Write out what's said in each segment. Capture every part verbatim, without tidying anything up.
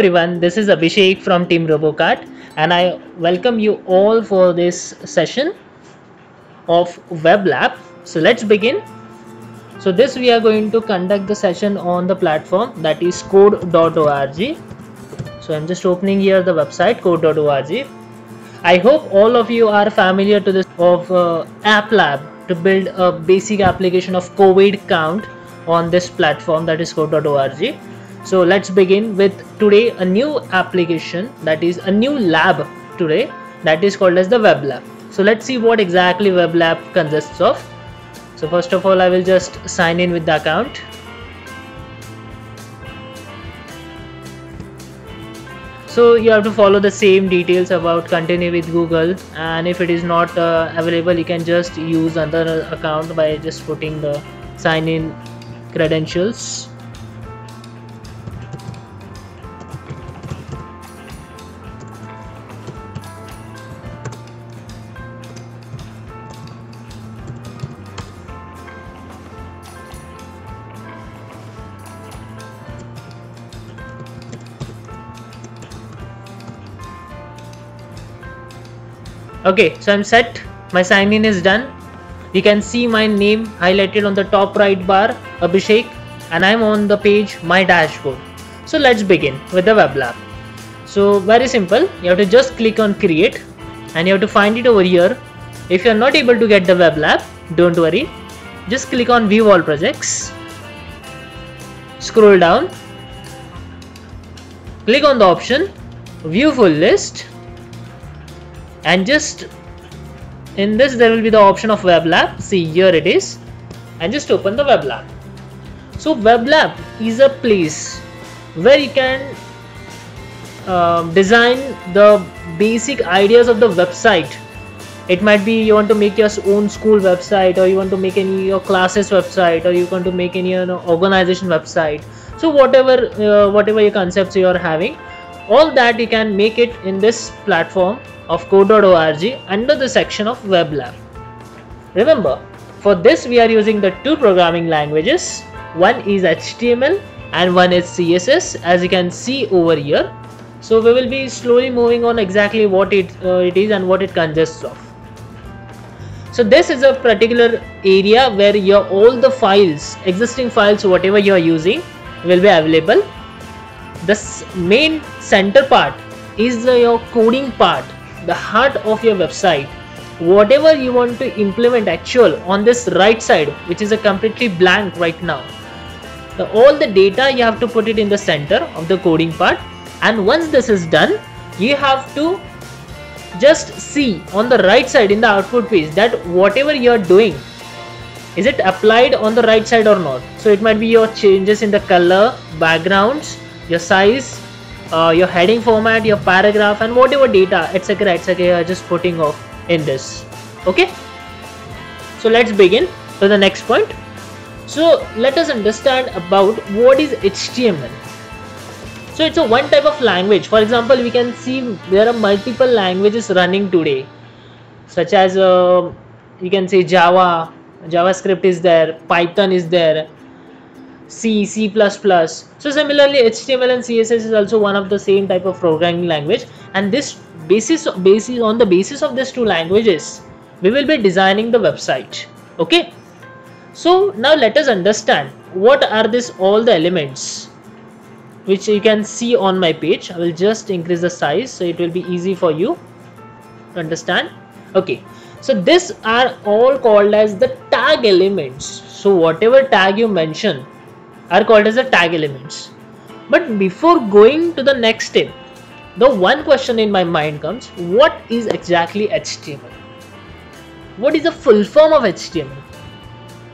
Everyone, this is Abhishek from Team Robokart, and I welcome you all for this session of Web Lab. So let's begin. So this we are going to conduct the session on the platform that is code dot org. So I'm just opening here the website code dot org. I hope all of you are familiar to this of uh, App Lab to build a basic application of COVID count on this platform that is code dot org. So let's begin with today a new application, that is a new lab today, that is called as the Web Lab. So let's see what exactly Web Lab consists of. So first of all, I will just sign in with the account. So you have to follow the same details about continue with Google, and if it is not uh, available, you can just use another account by just putting the sign in credentials. Okay, so I'm set. My sign in is done. You can see my name highlighted on the top right bar, Abhishek, and I'm on the page My Dashboard. So let's begin with the Web Lab. So very simple. You have to just click on Create, and you have to find it over here. If you're not able to get the Web Lab, don't worry. Just click on View All Projects. Scroll down. Click on the option View Full List. And just in this there will be the option of Web Lab. See, here it is, and just open the Web Lab. So Web Lab is a place where you can uh, design the basic ideas of the website. It might be you want to make your own school website, or you want to make any your classes website, or you want to make any you know, organization website. So whatever uh, whatever your concepts you are having, all that you can make it in this platform of code dot org under the section of Web Lab. Remember, for this we are using the two programming languages. One is H T M L and one is C S S, as you can see over here. So we will be slowly moving on exactly what it uh, it is and what it consists of. So this is a particular area where your all the files, existing files, whatever you are using, will be available. This main center part is the, your coding part, the heart of your website. Whatever you want to implement actual on this right side, which is a completely blank right now, the, all the data you have to put it in the center of the coding part. And once this is done, you have to just see on the right side in the output page that whatever you are doing, is it applied on the right side or not. So it might be your changes in the color, backgrounds, your size, Uh, your heading format, your paragraph, and whatever data, etc, etc, you are just putting off in this. Okay, so let's begin to the next point. So let us understand about what is H T M L. So it's a one type of language. For example, we can see there are multiple languages running today, such as uh, you can say Java, JavaScript is there, Python is there, C, C plus plus. So similarly, H T M L and C S S is also one of the same type of programming language, and this basis basis on the basis of these two languages we will be designing the website. Okay, so now let us understand what are this all the elements which you can see on my page. I will just increase the size so it will be easy for you to understand. Okay, so these are all called as the tag elements. So whatever tag you mention are called as the tag elements. But before going to the next step, the one question in my mind comes, what is exactly H T M L? What is the full form of H T M L?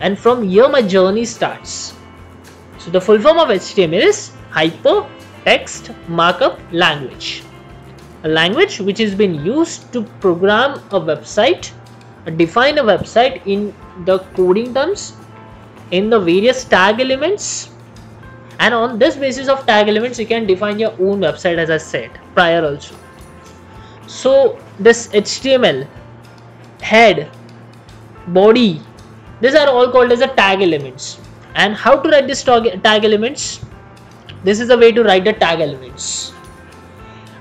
And from here my journey starts. So the full form of H T M L is Hypertext Markup Language, a language which has been used to program a website, define a website in the coding terms, in the various tag elements, and on this basis of tag elements you can define your own website, as I said prior also. So this H T M L, head, body, these are all called as the tag elements. And how to write these tag elements? This is the way to write the tag elements.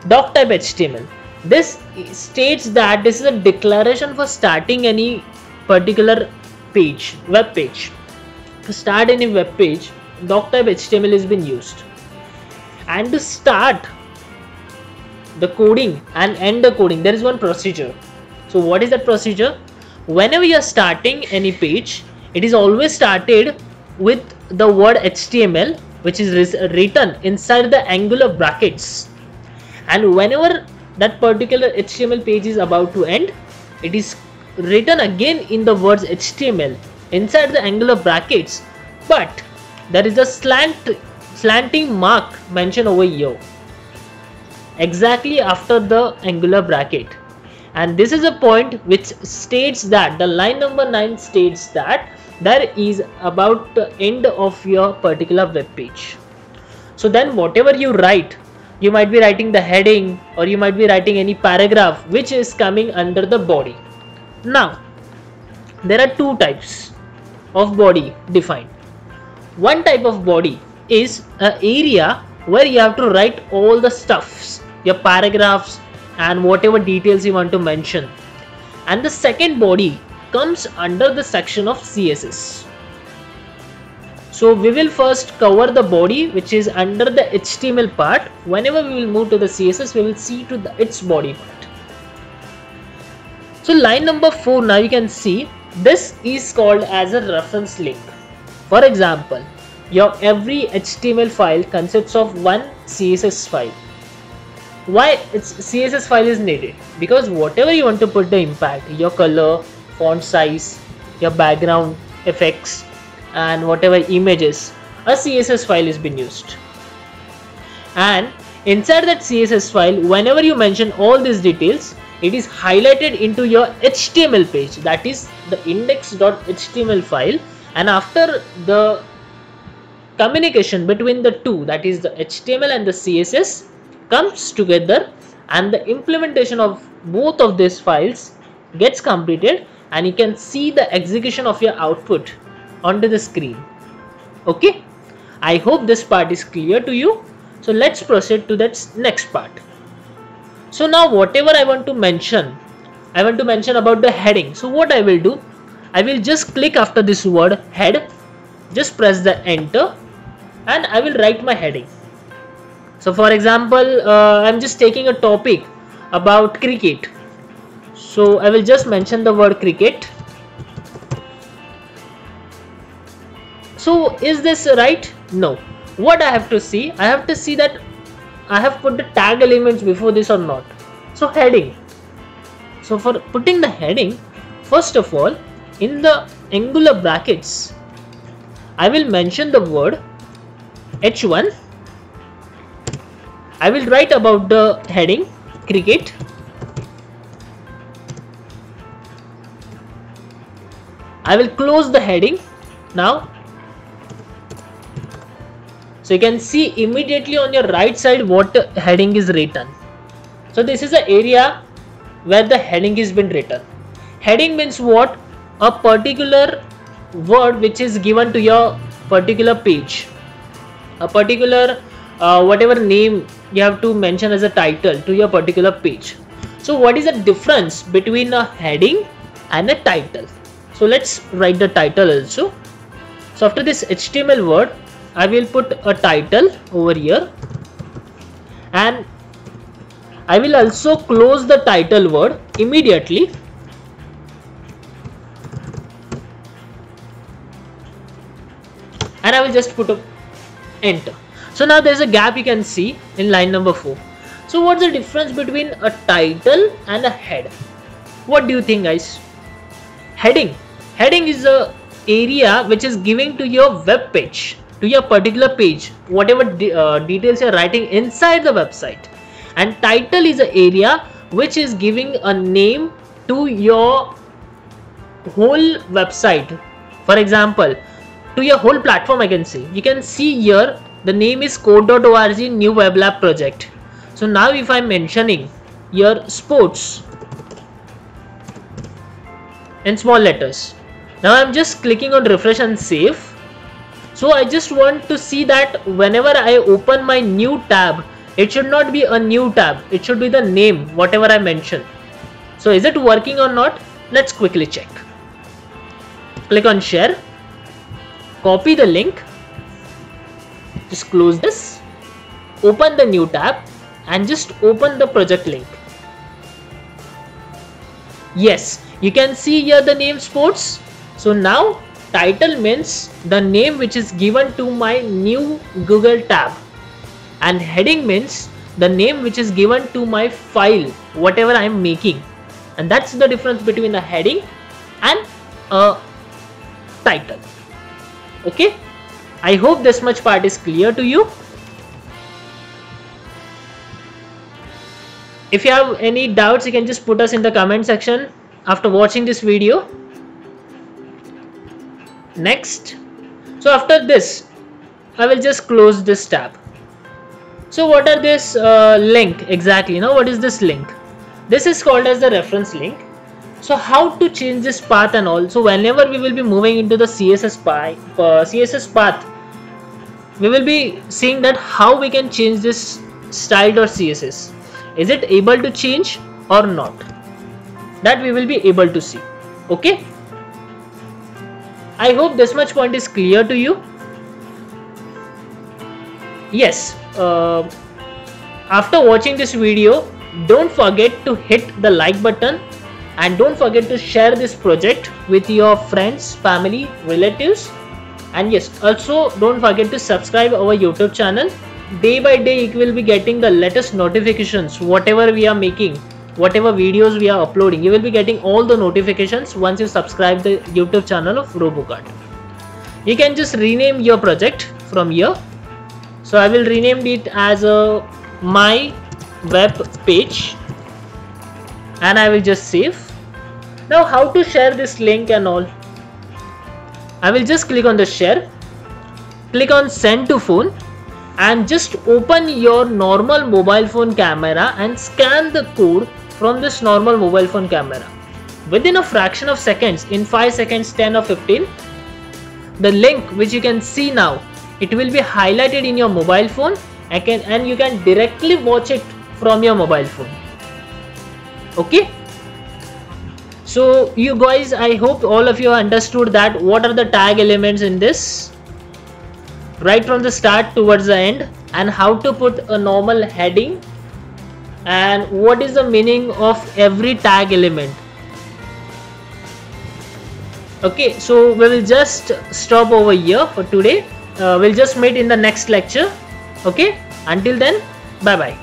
Doc type H T M L. This states that this is a declaration for starting any particular page, web page. To start any web page, doc type H T M L has been used. And to start the coding and end the coding, there is one procedure. So what is that procedure? Whenever you are starting any page, it is always started with the word H T M L, which is written inside the angular brackets. And whenever that particular H T M L page is about to end, it is written again in the words H T M L inside the angular brackets, but there is a slant slanting mark mentioned over here exactly after the angular bracket. And this is a point which states that the line number nine states that there is about the end of your particular web page. So then whatever you write, you might be writing the heading or you might be writing any paragraph which is coming under the body. Now there are two types of body defined. One type of body is an area where you have to write all the stuffs, your paragraphs and whatever details you want to mention. And the second body comes under the section of C S S. So we will first cover the body, which is under the H T M L part. Whenever we will move to the C S S, we will see to the, its body part. So line number four, now you can see this is called as a reference link. For example, your every H T M L file consists of one C S S file. Why its C S S file is needed? Because whatever you want to put the impact, your color, font size, your background, effects and whatever images, a C S S file has been used. And inside that C S S file, whenever you mention all these details, it is highlighted into your H T M L page, that is the index dot H T M L file. And after the communication between the two, that is the H T M L and the C S S, comes together and the implementation of both of these files gets completed, and you can see the execution of your output onto the screen. Okay, I hope this part is clear to you. So let's proceed to that next part. So now whatever I want to mention, I want to mention about the heading. So what I will do, I will just click after this word head, just press the enter and I will write my heading. So for example, uh, I'm just taking a topic about cricket. So I will just mention the word cricket. So is this right? No. What I have to see, I have to see that I have put the tag elements before this or not. So heading. So for putting the heading, first of all, in the angular brackets, I will mention the word H one. I will write about the heading cricket. I will close the heading now. So you can see immediately on your right side what the heading is written. So this is the area where the heading has been written. Heading means what? A particular word which is given to your particular page. A particular uh, whatever name you have to mention as a title to your particular page. So what is the difference between a heading and a title? So let's write the title also. So after this H T M L word, I will put a title over here and I will also close the title word immediately. And I will just put a enter. So now there is a gap you can see in line number four. So what's the difference between a title and a head? What do you think, guys? Heading. Heading is a area which is giving to your web page, to your particular page, whatever de uh, details you are writing inside the website. And title is the area which is giving a name to your whole website. For example, to your whole platform, I can say. You can see here the name is code dot org new web lab project. So now if I'm mentioning your sports in small letters, now I'm just clicking on refresh and save. So I just want to see that whenever I open my new tab, it should not be a new tab, it should be the name whatever I mentioned. So is it working or not? Let's quickly check. Click on share, copy the link, just close this, open the new tab and just open the project link. Yes, you can see here the name sports. So now title means the name which is given to my new Google tab, and heading means the name which is given to my file whatever I am making. And that's the difference between a heading and a title. Okay, I hope this much part is clear to you. If you have any doubts, you can just put us in the comment section after watching this video. Next, so after this I will just close this tab. So what are this uh, link exactly? Now what is this link? This is called as the reference link. So how to change this path and all. So whenever we will be moving into the C S S path, uh, C S S path, we will be seeing that how we can change this style dot C S S. Is it able to change or not? That we will be able to see. Okay, I hope this much point is clear to you. Yes, uh, after watching this video, don't forget to hit the like button and don't forget to share this project with your friends, family, relatives. And yes, also don't forget to subscribe our YouTube channel. Day by day you will be getting the latest notifications whatever we are making, whatever videos we are uploading. You will be getting all the notifications once you subscribe the YouTube channel of Robokart. You can just rename your project from here. So I will rename it as a my web page and I will just save. Now how to share this link and all? I will just click on the share, click on send to phone and just open your normal mobile phone camera and scan the code from this normal mobile phone camera. Within a fraction of seconds, in five seconds, ten or fifteen, the link which you can see now, it will be highlighted in your mobile phone and, can, and you can directly watch it from your mobile phone. Okay, so you guys, I hope all of you understood that what are the tag elements in this right from the start towards the end, and how to put a normal heading, and what is the meaning of every tag element. Okay, so we will just stop over here for today. Uh, we'll just meet in the next lecture. Okay, until then, bye bye.